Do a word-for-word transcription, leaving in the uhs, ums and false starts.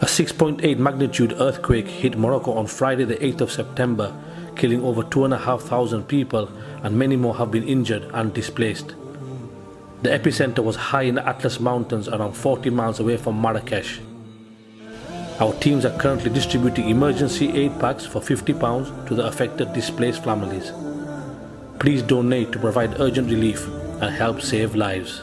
A six point eight magnitude earthquake hit Morocco on Friday the eighth of September, killing over two thousand five hundred people, and many more have been injured and displaced. The epicenter was high in the Atlas Mountains, around forty miles away from Marrakesh. Our teams are currently distributing emergency aid packs for fifty pounds to the affected displaced families. Please donate to provide urgent relief and help save lives.